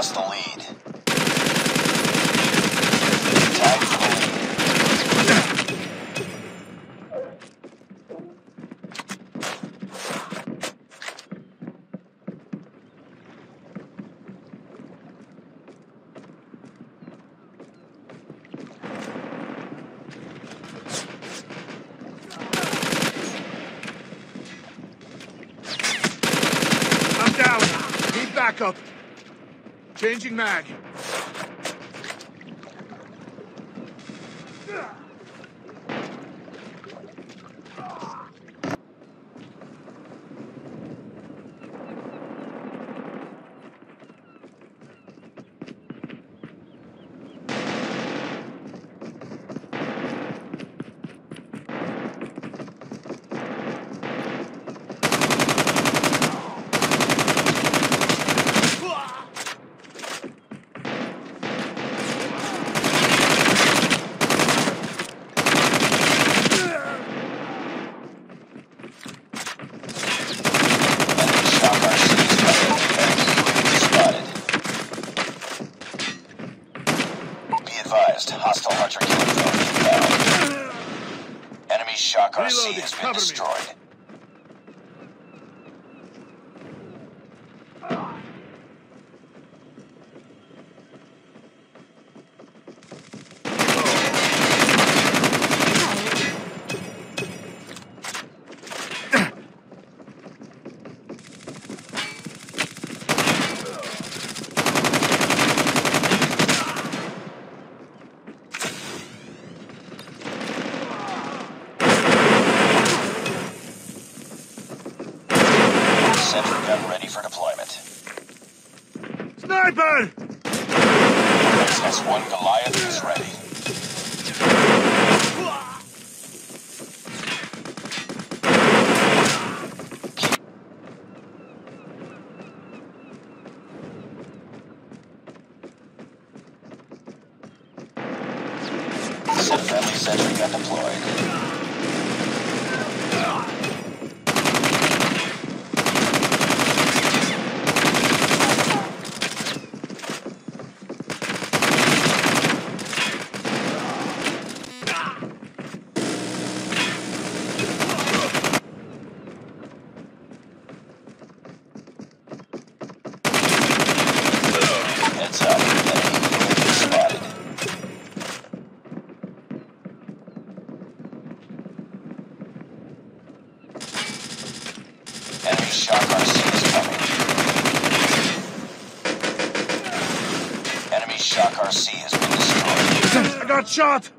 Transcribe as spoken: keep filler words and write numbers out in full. lost the lead. Tag I'm down. Need backup. Changing mag. Hostile hunter killer drone inbound. Enemy shock R C has been destroyed. Sniper! That's one Goliath is ready. Friendly sentry gun deployed. Shock R C is coming. Enemy shock R C has been destroyed. I got shot!